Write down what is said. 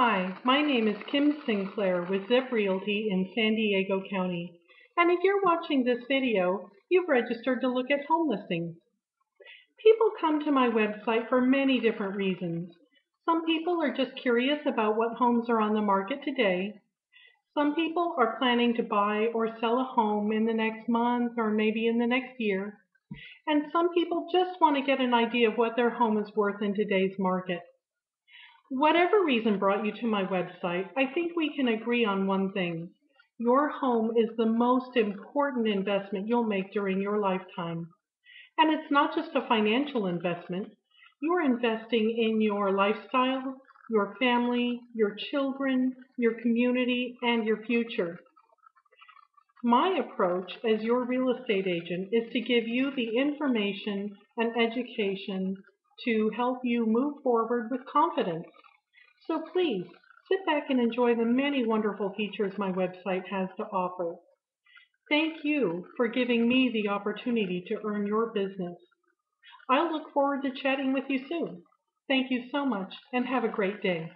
Hi, my name is Kim Sinclair with Zip Realty in San Diego County, and if you're watching this video, you've registered to look at home listings. People come to my website for many different reasons. Some people are just curious about what homes are on the market today. Some people are planning to buy or sell a home in the next month or maybe in the next year. And some people just want to get an idea of what their home is worth in today's market. Whatever reason brought you to my website, I think we can agree on one thing. Your home is the most important investment you'll make during your lifetime. And it's not just a financial investment. You're investing in your lifestyle, your family, your children, your community, and your future. My approach as your real estate agent is to give you the information and education to help you move forward with confidence. So please, sit back and enjoy the many wonderful features my website has to offer. Thank you for giving me the opportunity to earn your business. I'll look forward to chatting with you soon. Thank you so much, and have a great day.